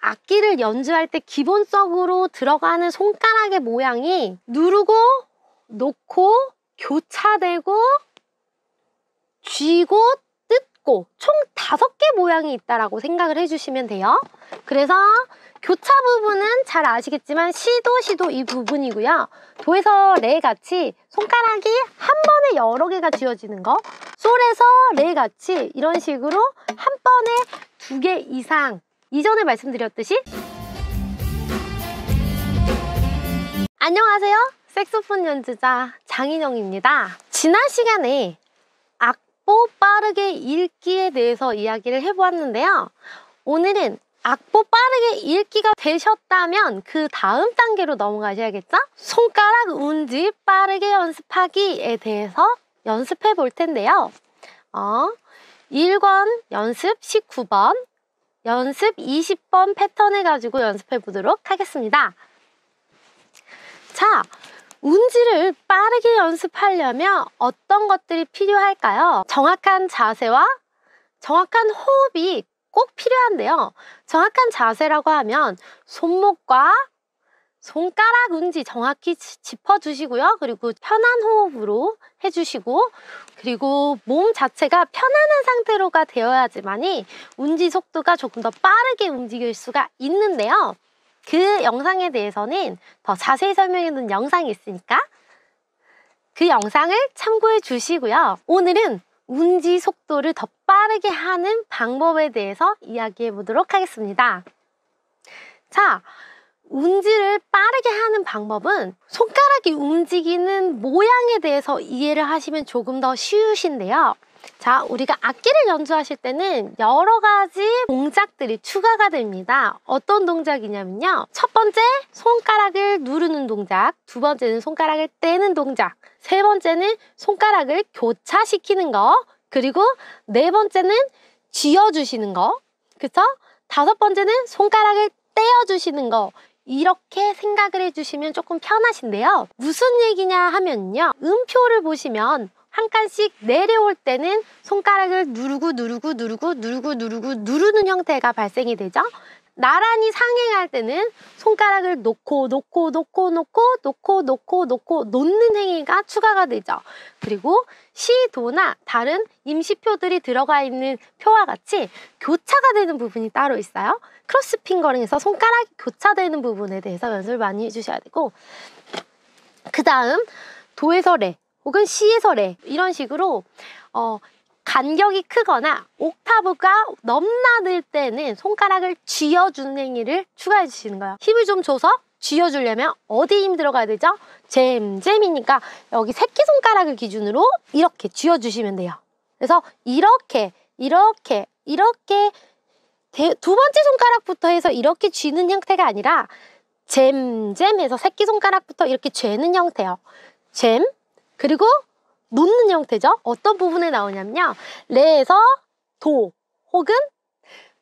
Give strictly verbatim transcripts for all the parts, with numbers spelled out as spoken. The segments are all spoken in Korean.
악기를 연주할 때 기본적으로 들어가는 손가락의 모양이 누르고, 놓고, 교차되고, 쥐고, 뜯고 총 다섯 개 모양이 있다라고 생각을 해주시면 돼요. 그래서 교차 부분은 잘 아시겠지만 시도, 시도 이 부분이고요. 도에서 레 같이 손가락이 한 번에 여러 개가 쥐어지는 거, 솔에서 레 같이 이런 식으로 한 번에 두 개 이상, 이전에 말씀드렸듯이. 안녕하세요. 색소폰 연주자 장인영입니다. 지난 시간에 악보 빠르게 읽기에 대해서 이야기를 해보았는데요. 오늘은 악보 빠르게 읽기가 되셨다면 그 다음 단계로 넘어가셔야겠죠? 손가락 운지 빠르게 연습하기에 대해서 연습해 볼 텐데요. 어, 일 권 연습 십구 번, 연습 이십 번 패턴을 가지고 연습해 보도록 하겠습니다. 자, 운지를 빠르게 연습하려면 어떤 것들이 필요할까요? 정확한 자세와 정확한 호흡이 꼭 필요한데요. 정확한 자세라고 하면 손목과 손가락 운지 정확히 짚어주시고요. 그리고 편한 호흡으로 해주시고, 그리고 몸 자체가 편안한 상태로가 되어야지만이 운지 속도가 조금 더 빠르게 움직일 수가 있는데요. 그 영상에 대해서는 더 자세히 설명해 놓은 영상이 있으니까 그 영상을 참고해 주시고요. 오늘은 운지 속도를 더 빠르게 하는 방법에 대해서 이야기해 보도록 하겠습니다. 자, 운지를 빠르게 하는 방법은 손가락이 움직이는 모양에 대해서 이해를 하시면 조금 더 쉬우신데요. 자, 우리가 악기를 연주하실 때는 여러 가지 동작들이 추가가 됩니다. 어떤 동작이냐면요. 첫 번째, 손가락을 누르는 동작. 두 번째는 손가락을 떼는 동작. 세 번째는 손가락을 교차시키는 거. 그리고 네 번째는 쥐어주시는 거. 그쵸? 다섯 번째는 손가락을 떼어주시는 거. 이렇게 생각을 해주시면 조금 편하신데요. 무슨 얘기냐 하면요. 음표를 보시면 한 칸씩 내려올 때는 손가락을 누르고 누르고 누르고 누르고 누르고 누르는 형태가 발생이 되죠. 나란히 상행할 때는 손가락을 놓고 놓고 놓고 놓고 놓고 놓고 놓고 놓는 행위가 추가가 되죠. 그리고 시, 도나 다른 임시표들이 들어가 있는 표와 같이 교차가 되는 부분이 따로 있어요. 크로스 핑거링에서 손가락이 교차되는 부분에 대해서 연습을 많이 해주셔야 되고, 그 다음 도에서 레 혹은 시에서 레, 이런 식으로 어, 간격이 크거나 옥타브가 넘나들 때는 손가락을 쥐어주는 행위를 추가해 주시는 거예요. 힘을 좀 줘서 쥐어주려면 어디 힘 들어가야 되죠? 잼잼이니까 여기 새끼손가락을 기준으로 이렇게 쥐어주시면 돼요. 그래서 이렇게, 이렇게, 이렇게 두 번째 손가락부터 해서 이렇게 쥐는 형태가 아니라 잼잼해서 새끼손가락부터 이렇게 쥐는 형태예요. 잼. 그리고 놓는 형태죠. 어떤 부분에 나오냐면요. 레에서 도, 혹은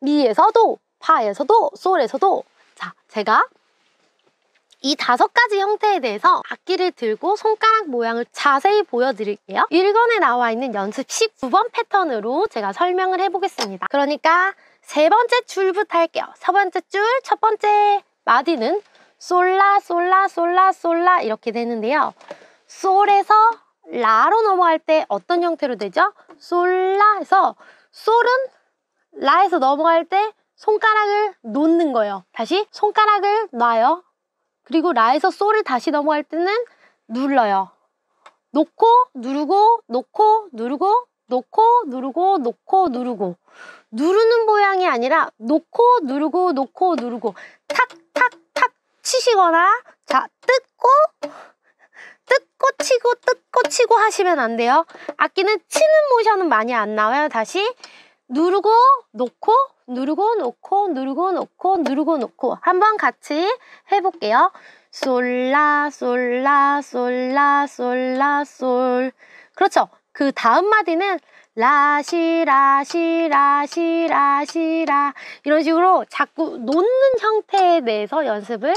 미에서 도, 파에서 도, 솔에서 도. 자, 제가 이 다섯 가지 형태에 대해서 악기를 들고 손가락 모양을 자세히 보여드릴게요. 일 권에 나와 있는 연습 십구 번 패턴으로 제가 설명을 해보겠습니다. 그러니까 세 번째 줄부터 할게요. 세 번째 줄, 첫 번째 마디는 솔라, 솔라, 솔라, 솔라 이렇게 되는데요. 솔에서 라로 넘어갈 때 어떤 형태로 되죠? 솔라 해서, 솔은 라에서 넘어갈 때 손가락을 놓는 거예요. 다시 손가락을 놔요. 그리고 라에서 솔을 다시 넘어갈 때는 눌러요. 놓고 누르고 놓고 누르고 놓고 누르고 놓고 누르고, 누르는 모양이 아니라 놓고 누르고 놓고 누르고 탁탁탁 치시거나, 자, 뜯고 뜯고 치고 뜯고 치고 하시면 안 돼요. 악기는 치는 모션은 많이 안 나와요. 다시 누르고 놓고 누르고 놓고 누르고 놓고 누르고 놓고 한번 같이 해볼게요. 솔라 솔라 솔라 솔라 솔. 그렇죠. 그 다음 마디는 라시 라시 라시 라시라, 이런 식으로 자꾸 놓는 형태에 대해서 연습을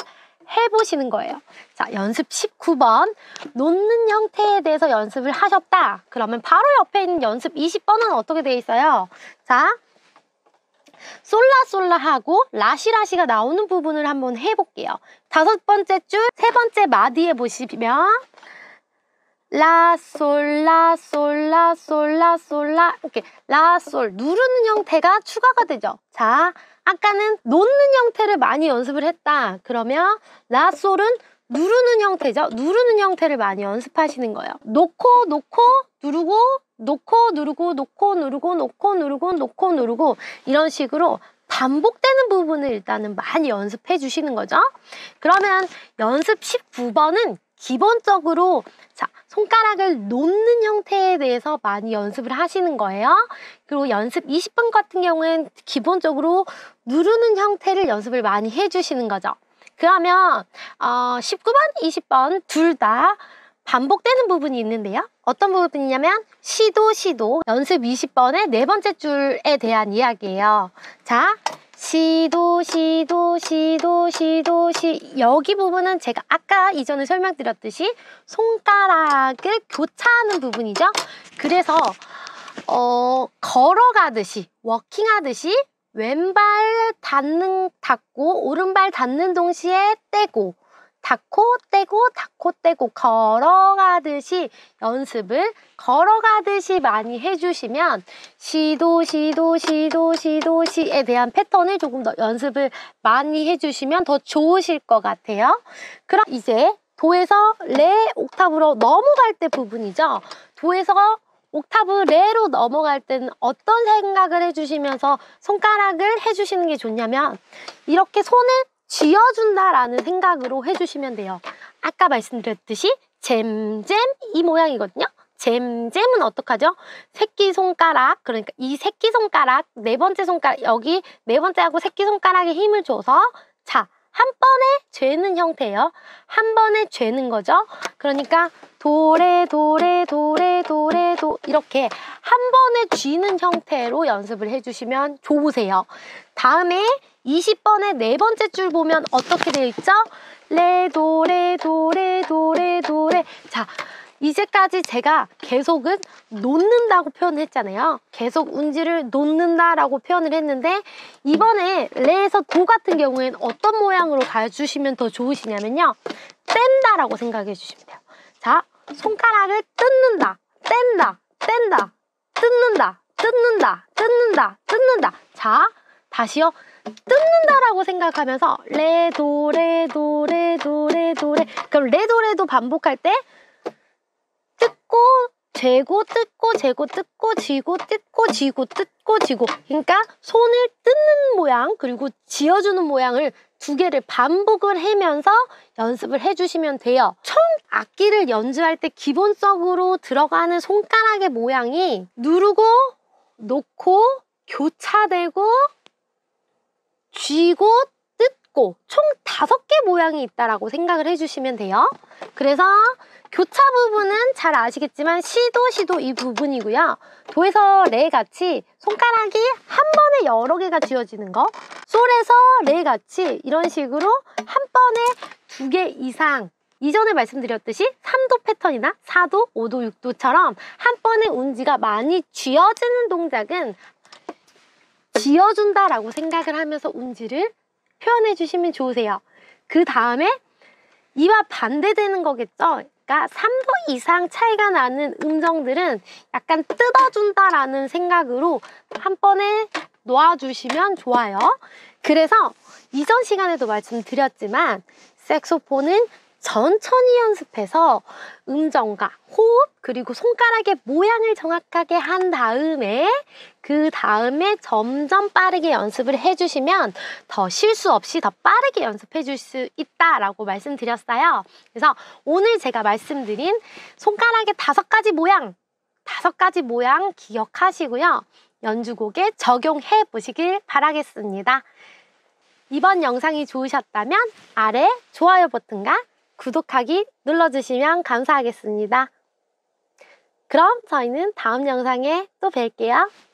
해보시는 거예요. 자, 연습 십구 번 놓는 형태에 대해서 연습을 하셨다. 그러면 바로 옆에 있는 연습 이십 번은 어떻게 되어 있어요? 자, 솔라솔라하고 라시라시가 나오는 부분을 한번 해볼게요. 다섯 번째 줄 세 번째 마디에 보시면 라솔라솔라솔라솔라 이렇게 라솔 누르는 형태가 추가가 되죠. 자, 아까는 놓는 형태를 많이 연습을 했다. 그러면 라솔은 누르는 형태죠. 누르는 형태를 많이 연습하시는 거예요. 놓고 놓고 누르고 놓고 누르고 놓고 누르고 놓고 누르고 놓고 누르고 이런 식으로 반복되는 부분을 일단은 많이 연습해 주시는 거죠. 그러면 연습 십구 번은 기본적으로 자, 손가락을 놓는 형태에 대해서 많이 연습을 하시는 거예요. 그리고 연습 이십 번 같은 경우엔 기본적으로 누르는 형태를 연습을 많이 해주시는 거죠. 그러면 어, 십구 번, 이십 번 둘 다 반복되는 부분이 있는데요. 어떤 부분이냐면 시도, 시도 연습 이십 번의 네 번째 줄에 대한 이야기예요. 자, 시도, 시도, 시도, 시도, 시 여기 부분은 제가 아까 이전에 설명드렸듯이 손가락을 교차하는 부분이죠. 그래서 어, 걸어가듯이, 워킹하듯이 왼발 닿는, 닿고 오른발 닿는 동시에 떼고 닿고 떼고 닿고 떼고 걸어가듯이 연습을 걸어가듯이 많이 해주시면 시도 시도 시도 시도 시에 대한 패턴을 조금 더 연습을 많이 해주시면 더 좋으실 것 같아요. 그럼 이제 도에서 레 옥타브로 넘어갈 때 부분이죠. 도에서 옥타브 레로 넘어갈 때는 어떤 생각을 해주시면서 손가락을 해주시는 게 좋냐면 이렇게 손을 쥐어준다라는 생각으로 해주시면 돼요. 아까 말씀드렸듯이 잼잼 이 모양이거든요. 잼잼은 어떡하죠? 새끼손가락, 그러니까 이 새끼손가락, 네 번째 손가락, 여기 네 번째하고 새끼손가락에 힘을 줘서 자, 한 번에 죄는 형태예요. 한 번에 죄는 거죠. 그러니까 도레 도레 도레 도레 도 이렇게 한 번에 쥐는 형태로 연습을 해주시면 좋으세요. 다음에 이십 번의 네 번째 줄 보면 어떻게 되어 있죠? 레 도레 도레 도레 도레 자, 이제까지 제가 계속은 놓는다고 표현을 했잖아요. 계속 운지를 놓는다라고 표현을 했는데 이번에 레에서 도 같은 경우엔 어떤 모양으로 가주시면 더 좋으시냐면요. 뗀다라고 생각해 주시면 돼요. 자, 손가락을 뜯는다, 뗀다, 뗀다, 뜯는다, 뜯는다, 뜯는다, 뜯는다. 자, 다시요. 뜯는다라고 생각하면서 레, 도, 레, 도, 레, 도, 레, 도, 레 그럼 레, 도, 레도 반복할 때 뜯고, 재고, 뜯고, 재고, 뜯고, 쥐고, 뜯고, 쥐고, 뜯고, 쥐고 그러니까 손을 뜯는 모양 그리고 지어주는 모양을 두 개를 반복을 하면서 연습을 해주시면 돼요. 처음 악기를 연주할 때 기본적으로 들어가는 손가락의 모양이 누르고, 놓고, 교차되고, 쥐고, 뜯고 총 다섯 개 모양이 있다라고 생각을 해주시면 돼요. 그래서 교차 부분은 잘 아시겠지만 시도 시도 이 부분이고요. 도에서 레 같이 손가락이 한 번에 여러 개가 쥐어지는 거, 솔에서 레 같이 이런 식으로 한 번에 두 개 이상 이전에 말씀드렸듯이 삼 도 패턴이나 사 도, 오 도, 육 도처럼 한 번에 운지가 많이 쥐어지는 동작은 지어준다라고 생각을 하면서 운지를 표현해 주시면 좋으세요. 그 다음에 이와 반대되는 거겠죠. 그러니까 삼 도 이상 차이가 나는 음정들은 약간 뜯어준다라는 생각으로 한 번에 놓아주시면 좋아요. 그래서 이전 시간에도 말씀드렸지만 색소폰은 천천히 연습해서 음정과 호흡 그리고 손가락의 모양을 정확하게 한 다음에 그 다음에 점점 빠르게 연습을 해주시면 더 실수 없이 더 빠르게 연습해 줄 수 있다라고 말씀드렸어요. 그래서 오늘 제가 말씀드린 손가락의 다섯 가지 모양 다섯 가지 모양 기억하시고요. 연주곡에 적용해 보시길 바라겠습니다. 이번 영상이 좋으셨다면 아래 좋아요 버튼과 구독하기 눌러주시면 감사하겠습니다. 그럼 저희는 다음 영상에 또 뵐게요.